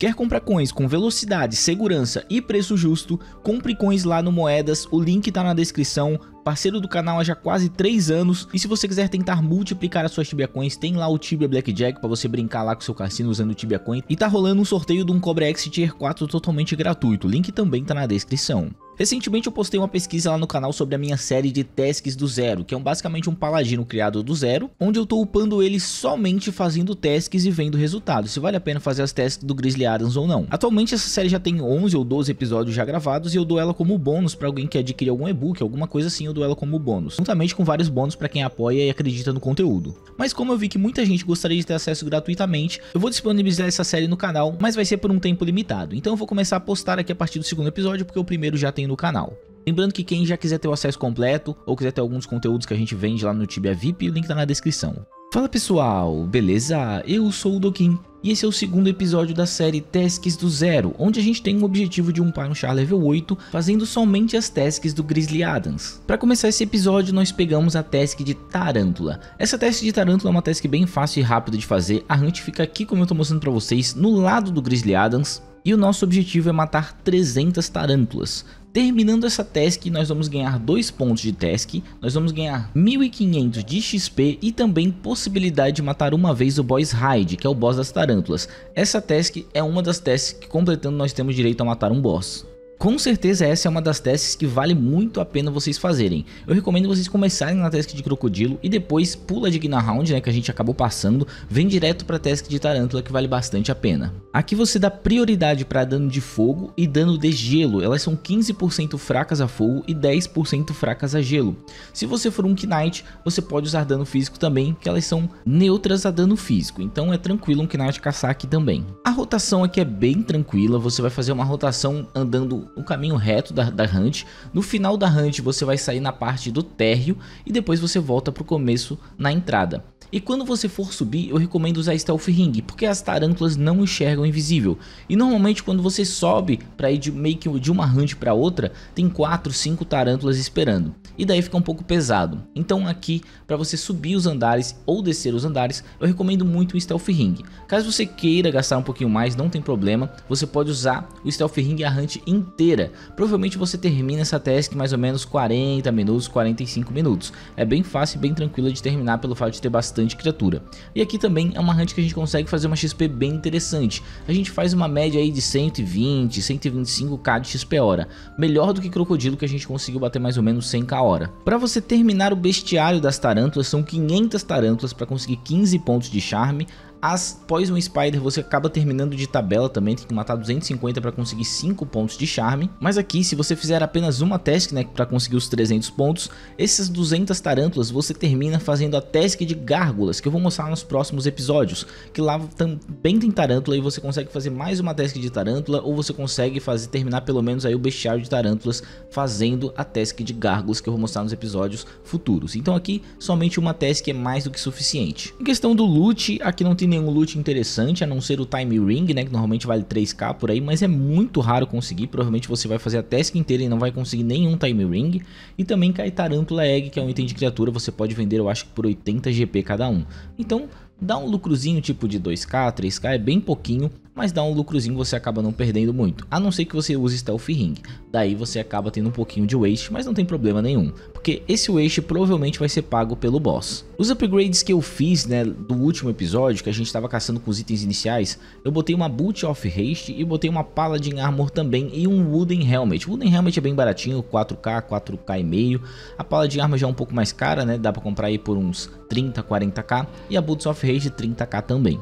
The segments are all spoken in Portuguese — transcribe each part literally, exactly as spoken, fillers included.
Quer comprar coins com velocidade, segurança e preço justo? Compre coins lá no Moedas, o link tá na descrição. Parceiro do canal há já quase três anos, e se você quiser tentar multiplicar as suas Tibia Coins, tem lá o Tibia Blackjack para você brincar lá com seu cassino usando o Tibia Coin, e tá rolando um sorteio de um Cobra X Tier quatro totalmente gratuito, o link também tá na descrição. Recentemente eu postei uma pesquisa lá no canal sobre a minha série de Tasks do Zero, que é um, basicamente um paladino criado do zero, onde eu tô upando ele somente fazendo tasks e vendo resultados, se vale a pena fazer as tasks do Grizzly Adams ou não. Atualmente essa série já tem onze ou doze episódios já gravados, e eu dou ela como bônus para alguém que adquirir algum e-book, alguma coisa assim, eu dou ela como bônus, juntamente com vários bônus para quem apoia e acredita no conteúdo. Mas como eu vi que muita gente gostaria de ter acesso gratuitamente, eu vou disponibilizar essa série no canal, mas vai ser por um tempo limitado, então eu vou começar a postar aqui a partir do segundo episódio, porque o primeiro já tem no canal. Lembrando que quem já quiser ter o acesso completo ou quiser ter alguns conteúdos que a gente vende lá no Tibia V I P, o link tá na descrição. Fala pessoal, beleza? Eu sou o Dokin e esse é o segundo episódio da série Tasks do Zero, onde a gente tem o objetivo de umpar um char level oito fazendo somente as tasks do Grizzly Adams. Para começar esse episódio nós pegamos a task de Tarântula. Essa task de Tarântula é uma task bem fácil e rápida de fazer, a Hunt fica aqui como eu tô mostrando pra vocês no lado do Grizzly Adams, e o nosso objetivo é matar trezentas tarântulas. Terminando essa task, nós vamos ganhar dois pontos de task, nós vamos ganhar mil e quinhentos de X P e também possibilidade de matar uma vez o boss Ryde, que é o boss das tarântulas. Essa task é uma das tasks que, completando, nós temos direito a matar um boss. Com certeza essa é uma das tasks que vale muito a pena vocês fazerem. Eu recomendo vocês começarem na task de Crocodilo e depois pula de Gnaround, né, que a gente acabou passando, vem direto para a task de Tarântula, que vale bastante a pena. Aqui você dá prioridade para dano de fogo e dano de gelo, elas são quinze por cento fracas a fogo e dez por cento fracas a gelo. Se você for um Knight, você pode usar dano físico também, que elas são neutras a dano físico, então é tranquilo um Knight caçar aqui também. A rotação aqui é bem tranquila, você vai fazer uma rotação andando o caminho reto da, da Hunt, no final da Hunt você vai sair na parte do térreo e depois você volta para o começo na entrada. E quando você for subir, eu recomendo usar Stealth Ring, porque as tarântulas não enxergam invisível. E normalmente quando você sobe para ir de, meio que de uma Hunt para outra, tem quatro, cinco tarântulas esperando. E daí fica um pouco pesado. Então aqui, para você subir os andares ou descer os andares, eu recomendo muito o Stealth Ring. Caso você queira gastar um pouquinho mais, não tem problema, você pode usar o Stealth Ring e a Hunt inteira. Provavelmente você termina essa task mais ou menos quarenta minutos, quarenta e cinco minutos. É bem fácil e bem tranquila de terminar pelo fato de ter bastante criatura. E aqui também é uma hunt que a gente consegue fazer uma X P bem interessante. A gente faz uma média aí de cento e vinte, cento e vinte e cinco k de X P hora. Melhor do que Crocodilo, que a gente conseguiu bater mais ou menos cem k hora. Para você terminar o bestiário das tarântulas, são quinhentas tarântulas para conseguir quinze pontos de charme. As Poison Spider você acaba terminando de tabela também, tem que matar duzentos e cinquenta para conseguir cinco pontos de charme. Mas aqui, se você fizer apenas uma task, né, para conseguir os trezentos pontos, essas duzentas tarântulas você termina fazendo a task de Gárgulas, que eu vou mostrar nos próximos episódios, que lá também tem tarântula e você consegue fazer mais uma task de tarântula, ou você consegue fazer, terminar pelo menos aí o bestiário de tarântulas fazendo a task de Gárgulas, que eu vou mostrar nos episódios futuros. Então aqui, somente uma task é mais do que suficiente. Em questão do loot, aqui não tem nenhum loot interessante, a não ser o Time Ring, né, que normalmente vale três k por aí, mas é muito raro conseguir, provavelmente você vai fazer a task inteira e não vai conseguir nenhum Time Ring. E também cai Tarântula Egg, que é um item de criatura, você pode vender, eu acho que por oitenta G P cada um, então dá um lucrozinho tipo de dois k, três k, é bem pouquinho, mas dá um lucrozinho, você acaba não perdendo muito, a não ser que você use Stealth Ring, daí você acaba tendo um pouquinho de waste, mas não tem problema nenhum, porque esse waste provavelmente vai ser pago pelo boss. Os upgrades que eu fiz, né, do último episódio, que a gente estava caçando com os itens iniciais, eu botei uma Boots of Haste e botei uma Paladin Armor também e um Wooden Helmet. O Wooden Helmet é bem baratinho, quatro k, quatro k e meio, a Paladin Armor já é um pouco mais cara, né, dá para comprar aí por uns trinta, quarenta k, e a Boots of Haste trinta k também.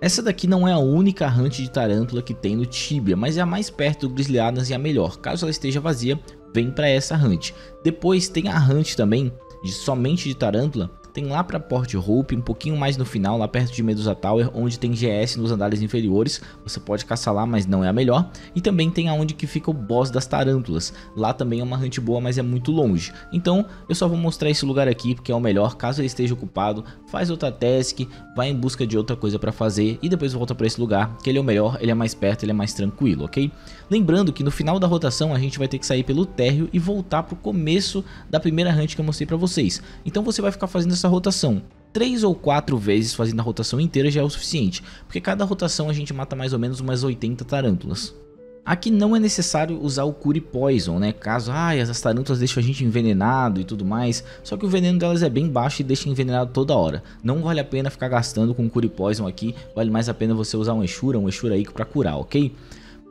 Essa daqui não é a única hunt de tarântula que tem no Tibia, mas é a mais perto do Grizzly Adams e a melhor. Caso ela esteja vazia, vem para essa hunt. Depois tem a hunt também, de somente de tarântula, tem lá para Port Hope, um pouquinho mais no final, lá perto de Medusa Tower, onde tem G S nos andares inferiores, você pode caçar lá, mas não é a melhor. E também tem aonde que fica o boss das tarântulas, lá também é uma hunt boa, mas é muito longe. Então eu só vou mostrar esse lugar aqui, porque é o melhor, caso ele esteja ocupado, faz outra task, vai em busca de outra coisa para fazer e depois volta para esse lugar, que ele é o melhor, ele é mais perto, ele é mais tranquilo, ok? Lembrando que no final da rotação a gente vai ter que sair pelo térreo e voltar pro começo da primeira hunt que eu mostrei para vocês, então você vai ficar fazendo essa rotação, três ou quatro vezes fazendo a rotação inteira já é o suficiente, porque cada rotação a gente mata mais ou menos umas oitenta tarântulas. Aqui não é necessário usar o Cury Poison, né? Caso, ai, as tarântulas deixam a gente envenenado e tudo mais. Só que o veneno delas é bem baixo e deixa envenenado toda hora. Não vale a pena ficar gastando com o Cury Poison aqui. Vale mais a pena você usar um Exura, um Exura Ico pra curar, ok?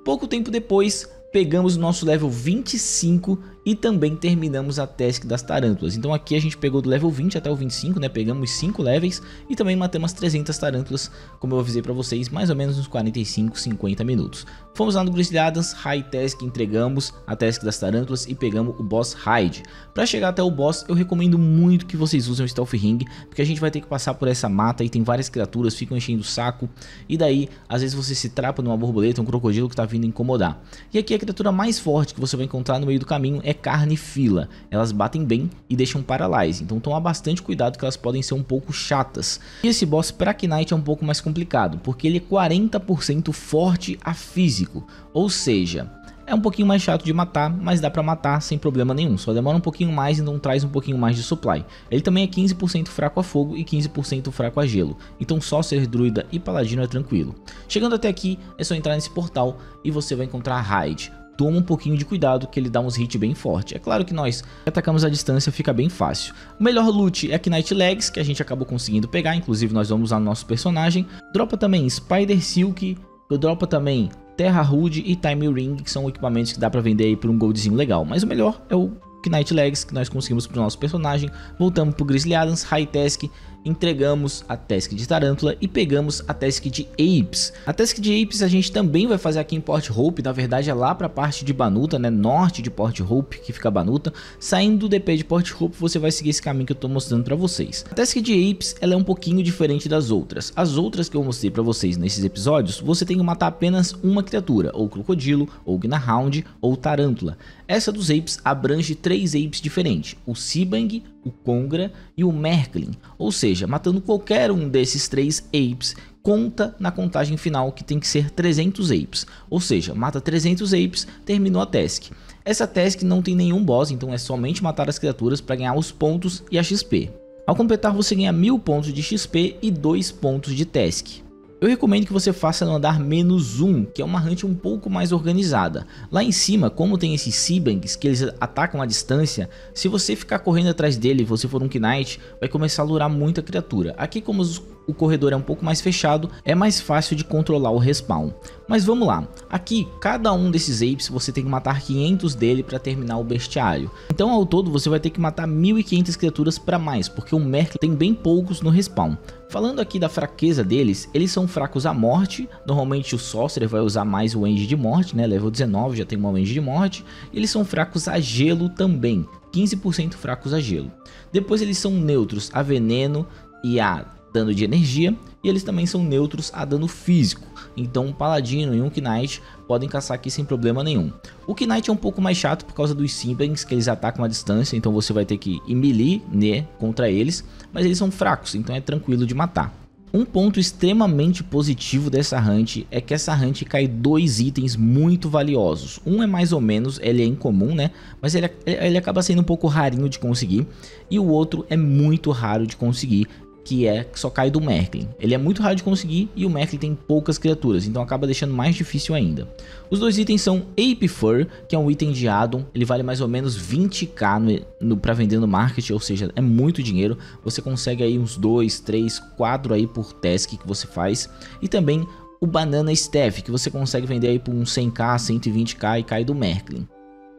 Pouco tempo depois, pegamos o nosso level vinte e cinco e também terminamos a task das tarântulas. Então aqui a gente pegou do level vinte até o vinte e cinco, né? Pegamos cinco levels e também matamos trezentas tarântulas, como eu avisei pra vocês, mais ou menos uns quarenta e cinco, cinquenta minutos. Fomos lá no Grizzly Adams, High Task, entregamos a task das tarântulas e pegamos o boss Ryde. Pra chegar até o boss, eu recomendo muito que vocês usem o Stealth Ring, porque a gente vai ter que passar por essa mata e tem várias criaturas, ficam enchendo o saco. E daí, às vezes você se trapa numa borboleta, um crocodilo que tá vindo incomodar. E aqui a A criatura mais forte que você vai encontrar no meio do caminho é Carniphila. Elas batem bem e deixam paralyse, então toma bastante cuidado que elas podem ser um pouco chatas. E esse boss para Knight é um pouco mais complicado, porque ele é quarenta por cento forte a físico, ou seja, é um pouquinho mais chato de matar, mas dá pra matar sem problema nenhum, só demora um pouquinho mais e não traz um pouquinho mais de supply. Ele também é quinze por cento fraco a fogo e quinze por cento fraco a gelo, então só ser druida e paladino é tranquilo. Chegando até aqui, é só entrar nesse portal e você vai encontrar Ryde. Toma um pouquinho de cuidado que ele dá uns hits bem forte. É claro que nós atacamos a distância, fica bem fácil. O melhor loot é Knight Legs, que a gente acabou conseguindo pegar, inclusive nós vamos lá no nosso personagem. Dropa também Spider Silk, dropa também Terra Hood e Time Ring, que são equipamentos que dá pra vender aí por um goldzinho legal. Mas o melhor é o Knight Legs que nós conseguimos pro nosso personagem. Voltamos pro Grizzly Adams, High Task, entregamos a task de Tarântula e pegamos a task de Apes. A task de Apes a gente também vai fazer aqui em Port Hope, na verdade é lá pra parte de Banuta, né, norte de Port Hope, que fica Banuta. Saindo do D P de Port Hope, você vai seguir esse caminho que eu tô mostrando pra vocês. A task de Apes, ela é um pouquinho diferente das outras. As outras que eu mostrei pra vocês nesses episódios, você tem que matar apenas uma criatura, ou crocodilo, ou Gnarlhound, ou tarântula. Essa dos Apes abrange três Apes diferentes, o Sibang, o Kongra e o Merklin, ou seja, matando qualquer um desses três apes conta na contagem final, que tem que ser trezentos apes, ou seja, mata trezentos apes, terminou a task. Essa task não tem nenhum boss, então é somente matar as criaturas para ganhar os pontos e a X P. Ao completar você ganha mil pontos de X P e dois pontos de task. Eu recomendo que você faça no andar menos um, que é uma hunt um pouco mais organizada. Lá em cima, como tem esses Sibangs que eles atacam à distância, se você ficar correndo atrás dele e você for um Knight, vai começar a lurar muita criatura. Aqui como os o corredor é um pouco mais fechado, é mais fácil de controlar o respawn. Mas vamos lá, aqui cada um desses apes você tem que matar quinhentos dele para terminar o bestiário. Então ao todo você vai ter que matar mil e quinhentas criaturas para mais, porque o Merklin tem bem poucos no respawn. Falando aqui da fraqueza deles, eles são fracos à morte, normalmente o Sorcerer vai usar mais o range de morte, né, level dezenove já tem uma range de morte. Eles são fracos a gelo também, quinze por cento fracos a gelo. Depois eles são neutros a veneno e a dano de energia, e eles também são neutros a dano físico, então um paladino e um Knight podem caçar aqui sem problema nenhum. O Knight é um pouco mais chato por causa dos Sibangs, que eles atacam à distância, então você vai ter que ir melee, né, contra eles, mas eles são fracos, então é tranquilo de matar. Um ponto extremamente positivo dessa hunt é que essa hunt cai dois itens muito valiosos. Um é mais ou menos, ele é incomum, né, mas ele, ele acaba sendo um pouco rarinho de conseguir, e o outro é muito raro de conseguir, que é que só cai do Merklin. Ele é muito raro de conseguir e o Merklin tem poucas criaturas, então acaba deixando mais difícil ainda. Os dois itens são Ape Fur, que é um item de addon, ele vale mais ou menos vinte k no, no, para vender no market, ou seja, é muito dinheiro. Você consegue aí uns dois, três, quatro aí por task que você faz. E também o Banana Staff, que você consegue vender aí por uns cem k, cento e vinte k e cai do Merklin.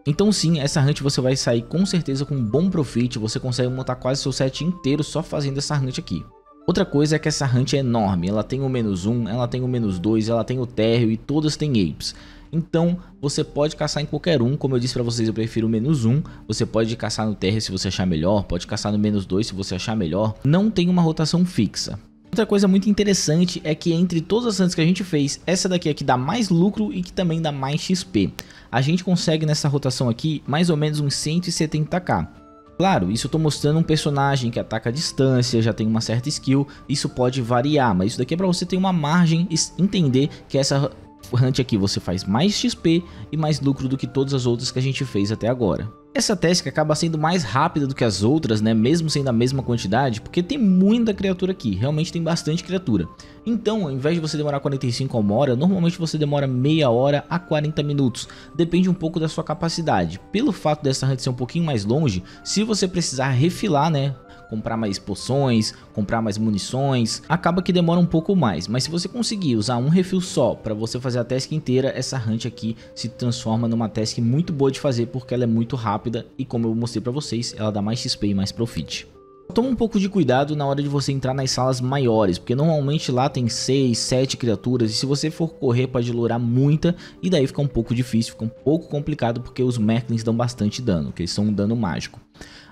Então sim, essa hunt você vai sair com certeza com um bom profit, você consegue montar quase seu set inteiro só fazendo essa hunt aqui. Outra coisa é que essa hunt é enorme, ela tem o menos um, ela tem o menos dois, ela tem o térreo e todas têm apes. Então você pode caçar em qualquer um, como eu disse pra vocês eu prefiro o menos um, você pode caçar no térreo se você achar melhor, pode caçar no menos dois se você achar melhor, não tem uma rotação fixa. Outra coisa muito interessante é que entre todas as hunts que a gente fez, essa daqui é que dá mais lucro e que também dá mais X P. A gente consegue nessa rotação aqui mais ou menos uns cento e setenta k. Claro, isso eu tô mostrando um personagem que ataca a distância, já tem uma certa skill, isso pode variar, mas isso daqui é pra você ter uma margem e entender que essa hunt aqui você faz mais X P e mais lucro do que todas as outras que a gente fez até agora. Essa task acaba sendo mais rápida do que as outras, né, mesmo sendo a mesma quantidade, porque tem muita criatura aqui, realmente tem bastante criatura. Então, ao invés de você demorar quarenta e cinco a uma hora, normalmente você demora meia hora a quarenta minutos, depende um pouco da sua capacidade. Pelo fato dessa hunt ser um pouquinho mais longe, se você precisar refilar, né, comprar mais poções, comprar mais munições, acaba que demora um pouco mais, mas se você conseguir usar um refil só para você fazer a task inteira, essa hunt aqui se transforma numa task muito boa de fazer, porque ela é muito rápida e, como eu mostrei para vocês, ela dá mais X P e mais profit. Toma um pouco de cuidado na hora de você entrar nas salas maiores, porque normalmente lá tem seis, sete criaturas, e se você for correr pode lurar muita, e daí fica um pouco difícil, fica um pouco complicado, porque os Merklins dão bastante dano, que eles são um dano mágico.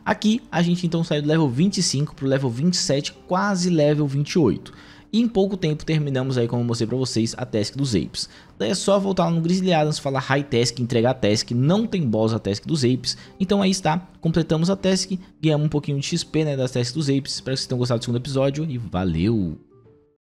Aqui a gente então sai do level vinte e cinco para o level vinte e sete, quase level vinte e oito. E em pouco tempo terminamos aí, como eu mostrei pra vocês, a task dos Apes. Daí é só voltar lá no Grizzly Adams, falar High Task, entregar a task, não tem boss a task dos Apes. Então aí está, completamos a task, ganhamos um pouquinho de X P, né, das tasks dos Apes. Espero que vocês tenham gostado do segundo episódio e valeu!